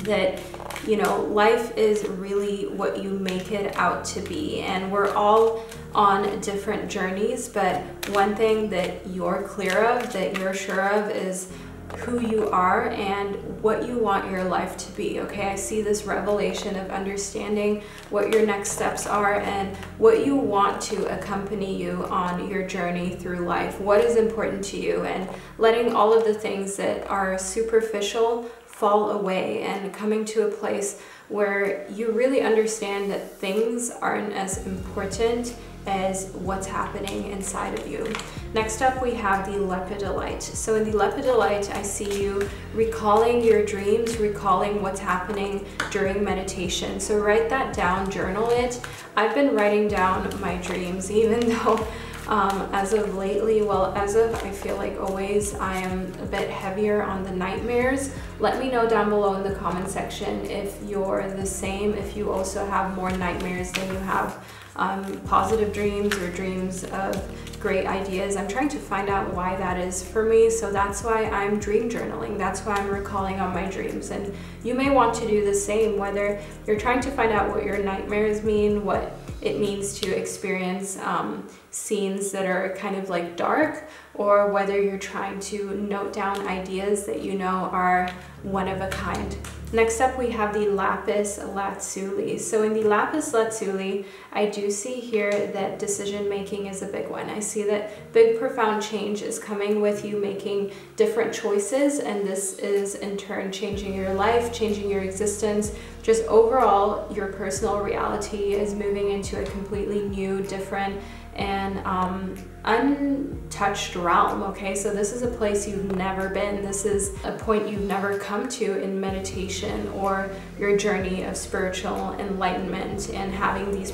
that, you know, life is really what you make it out to be, and we're all on different journeys, but one thing that you're clear of, that you're sure of, is who you are and what you want your life to be, okay? I see this revelation of understanding what your next steps are and what you want to accompany you on your journey through life, what is important to you, and letting all of the things that are superficial fall away and coming to a place where you really understand that things aren't as important as what's happening inside of you. Next up, we have the Lepidolite. So in the Lepidolite, I see you recalling your dreams, recalling what's happening during meditation. So write that down, journal it. I've been writing down my dreams, even though um, as of lately, well, as of, I feel like always, I am a bit heavier on the nightmares. Let me know down below in the comment section if you're the same, if you also have more nightmares than you have Um, positive dreams or dreams of great ideas. I'm trying to find out why that is for me, so that's why I'm dream journaling. That's why I'm recalling on my dreams, and you may want to do the same, whether you're trying to find out what your nightmares mean, what it means to experience um, scenes that are kind of like dark, or whether you're trying to note down ideas that you know are one of a kind. Next up, we have the Lapis Lazuli. So in the Lapis Lazuli, I do see here that decision-making is a big one. I see that big, profound change is coming with you making different choices, and this is in turn changing your life, changing your existence. Just overall, your personal reality is moving into a completely new, different, and um, untouched realm, okay? So this is a place you've never been. This is a point you've never come to in meditation or your journey of spiritual enlightenment and having these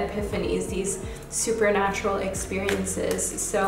epiphanies, these supernatural experiences. So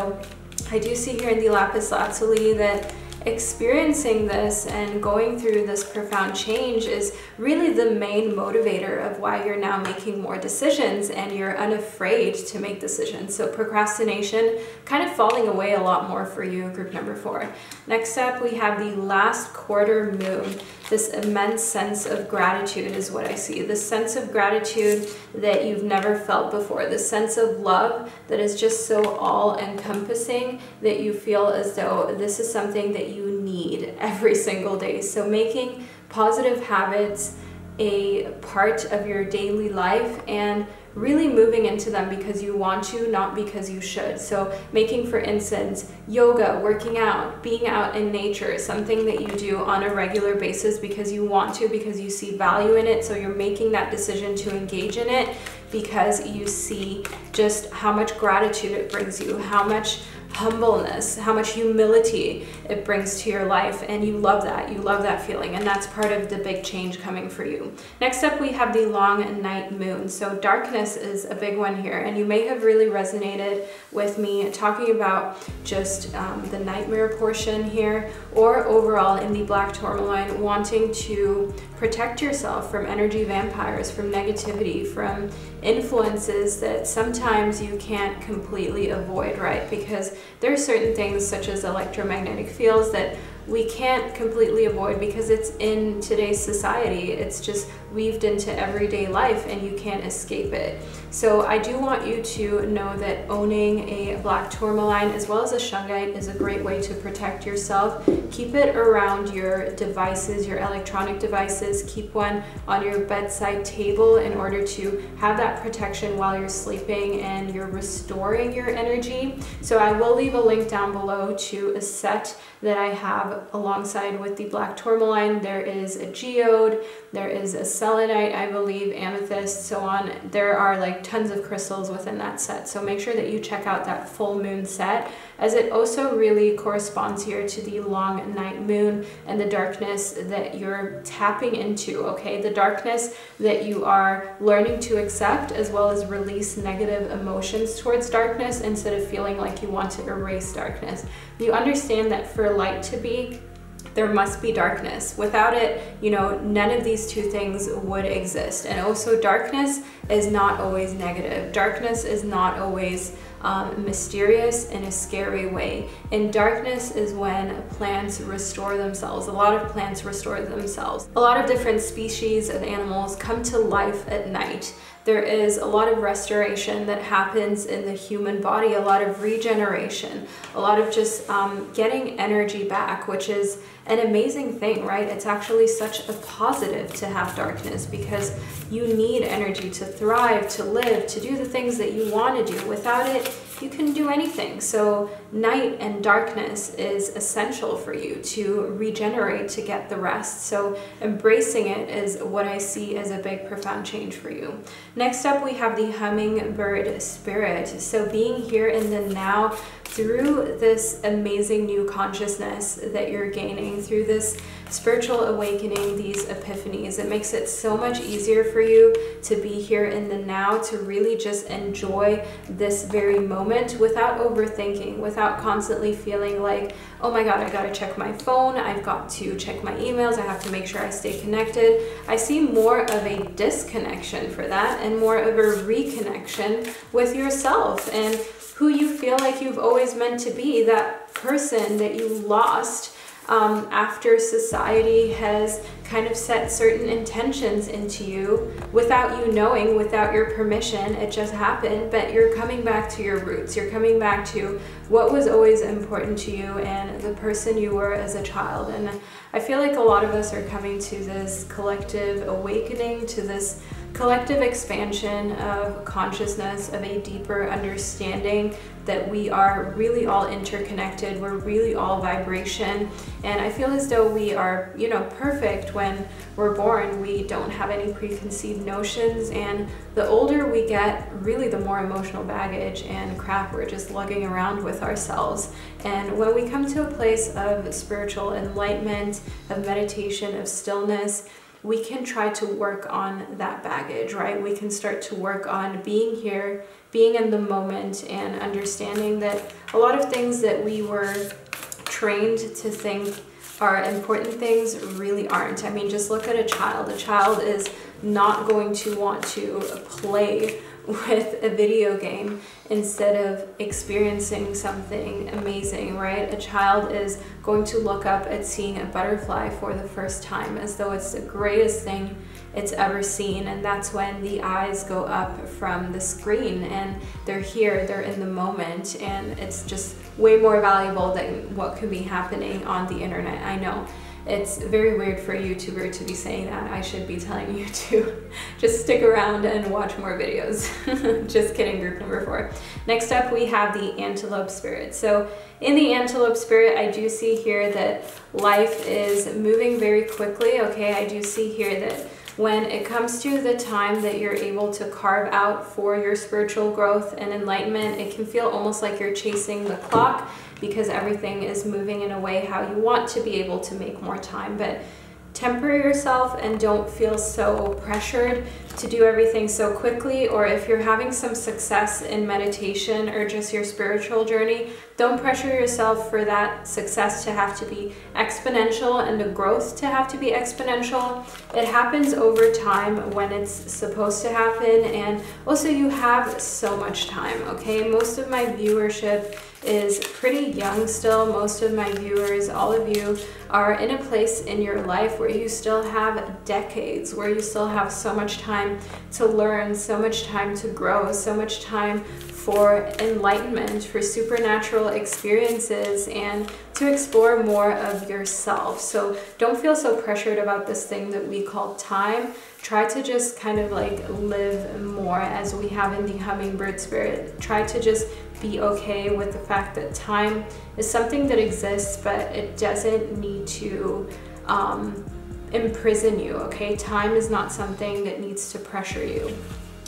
I do see here in the Lapis Lazuli that experiencing this and going through this profound change is really the main motivator of why you're now making more decisions and you're unafraid to make decisions. So procrastination kind of falling away a lot more for you, group number four. Next up, we have the last quarter moon. This immense sense of gratitude is what I see. This sense of gratitude that you've never felt before. This sense of love that is just so all-encompassing that you feel as though this is something that you need every single day. So making positive habits a part of your daily life and really moving into them because you want to, not because you should. So making, for instance, yoga, working out, being out in nature is something that you do on a regular basis because you want to, because you see value in it. So you're making that decision to engage in it because you see just how much gratitude it brings you, how much humbleness, how much humility it brings to your life, and you love that. You love that feeling, and that's part of the big change coming for you. Next up, we have the long night moon. So darkness is a big one here, and you may have really resonated with me talking about just um, the nightmare portion here, or overall in the Black Tourmaline, wanting to protect yourself from energy vampires, from negativity, from influences that sometimes you can't completely avoid, right? Because there are certain things such as electromagnetic fields that we can't completely avoid because it's in today's society. It's just weaved into everyday life and you can't escape it. So I do want you to know that owning a black tourmaline as well as a shungite is a great way to protect yourself. Keep it around your devices, your electronic devices. Keep one on your bedside table in order to have that protection while you're sleeping and you're restoring your energy. So I will leave a link down below to a set that I have alongside with the black tourmaline. There is a geode, there is a selenite, I believe, amethyst, so on. There are like tons of crystals within that set, so make sure that you check out that full moon set, as it also really corresponds here to the long night moon and the darkness that you're tapping into, okay? The darkness that you are learning to accept, as well as release negative emotions towards darkness instead of feeling like you want to erase darkness. You understand that for light to be, there must be darkness. Without it, you know, none of these two things would exist. And also, darkness is not always negative. Darkness is not always um, mysterious in a scary way. And darkness is when plants restore themselves. A lot of plants restore themselves. A lot of different species of animals come to life at night. There is a lot of restoration that happens in the human body, a lot of regeneration, a lot of just um, getting energy back, which is an amazing thing, right? It's actually such a positive to have darkness because you need energy to thrive, to live, to do the things that you want to do. Without it, you couldn't do anything. So night and darkness is essential for you to regenerate, to get the rest. So embracing it is what I see as a big, profound change for you. Next up, we have the hummingbird spirit. So being here in the now through this amazing new consciousness that you're gaining, through this spiritual awakening, these epiphanies, it makes it so much easier for you to be here in the now, to really just enjoy this very moment without overthinking, without constantly feeling like, oh my God, I gotta check my phone, I've got to check my emails, I have to make sure I stay connected. I see more of a disconnection for that and more of a reconnection with yourself and who you feel like you've always meant to be, that person that you lost Um, after society has kind of set certain intentions into you without you knowing, without your permission. It just happened, but you're coming back to your roots. You're coming back to what was always important to you and the person you were as a child. And I feel like a lot of us are coming to this collective awakening, to this collective expansion of consciousness, of a deeper understanding that we are really all interconnected, we're really all vibration. And I feel as though we are, you know, perfect when we're born. We don't have any preconceived notions, and the older we get, really the more emotional baggage and crap we're just lugging around with ourselves. And when we come to a place of spiritual enlightenment, of meditation, of stillness, we can try to work on that baggage, right? We can start to work on being here, being in the moment, and understanding that a lot of things that we were trained to think are important things really aren't. I mean, just look at a child. A child is not going to want to play with a video game instead of experiencing something amazing, right? A child is going to look up at seeing a butterfly for the first time as though it's the greatest thing it's ever seen, and that's when the eyes go up from the screen and they're here, they're in the moment, and it's just way more valuable than what could be happening on the internet. I know it's very weird for a YouTuber to be saying that. I should be telling you to just stick around and watch more videos. Just kidding, group number four. Next up, we have the antelope spirit. So in the antelope spirit, I do see here that life is moving very quickly, okay? I do see here that when it comes to the time that you're able to carve out for your spiritual growth and enlightenment, it can feel almost like you're chasing the clock because everything is moving in a way how you want to be able to make more time. But temper yourself and don't feel so pressured to do everything so quickly, or if you're having some success in meditation or just your spiritual journey, don't pressure yourself for that success to have to be exponential and the growth to have to be exponential. It happens over time when it's supposed to happen, and also you have so much time, okay? Most of my viewership is pretty young still. Most of my viewers, all of you, are in a place in your life where you still have decades, where you still have so much time to learn, so much time to grow, so much time for enlightenment, for supernatural experiences, and to explore more of yourself. So don't feel so pressured about this thing that we call time. Try to just kind of like live more, as we have in the Hummingbird Spirit. Try to just be okay with the fact that time is something that exists, but it doesn't need to um, imprison you, okay? Time is not something that needs to pressure you.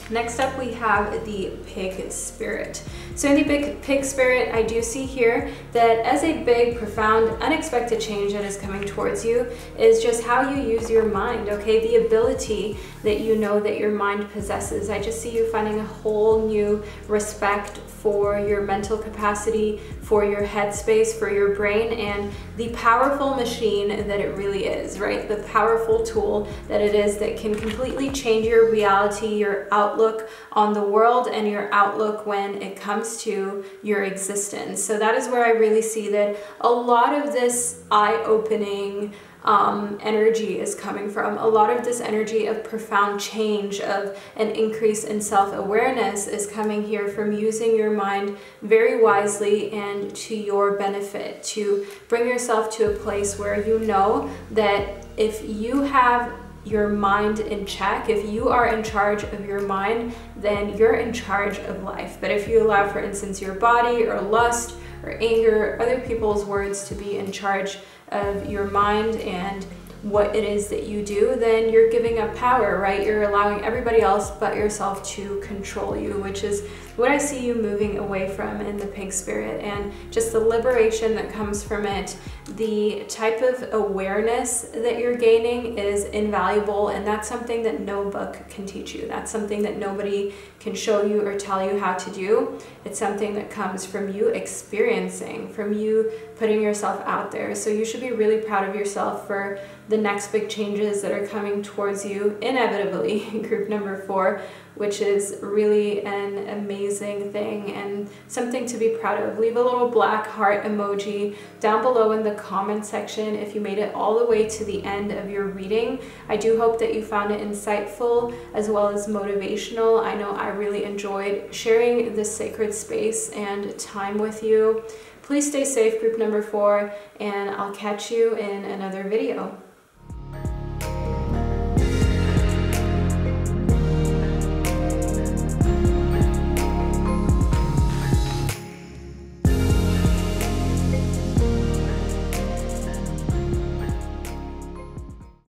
Next up, we have the Pig Spirit. So in the big Pig Spirit, I do see here that as a big, profound, unexpected change that is coming towards you is just how you use your mind, okay? The ability that you know that your mind possesses. I just see you finding a whole new respect for your mental capacity, for your headspace, for your brain, and the powerful machine that it really is, right? The powerful tool that it is that can completely change your reality, your outlook, Outlook on the world, and your outlook when it comes to your existence. So that is where I really see that a lot of this eye-opening um, energy is coming from. A lot of this energy of profound change, of an increase in self-awareness, is coming here from using your mind very wisely and to your benefit, to bring yourself to a place where you know that if you have your mind in check, if you are in charge of your mind, then you're in charge of life. But if you allow, for instance, your body or lust or anger or other people's words to be in charge of your mind and what it is that you do, then you're giving up power, right? You're allowing everybody else but yourself to control you, which is what I see you moving away from in the Pig Spirit, and just the liberation that comes from it. The type of awareness that you're gaining is invaluable, and that's something that no book can teach you. That's something that nobody can show you or tell you how to do. It's something that comes from you experiencing, from you putting yourself out there. So you should be really proud of yourself for the next big changes that are coming towards you, inevitably, in group number four, which is really an amazing thing and something to be proud of. Leave a little black heart emoji down below in the comment section if you made it all the way to the end of your reading. I do hope that you found it insightful as well as motivational. I know I really enjoyed sharing this sacred space and time with you. Please stay safe, group number four, and I'll catch you in another video.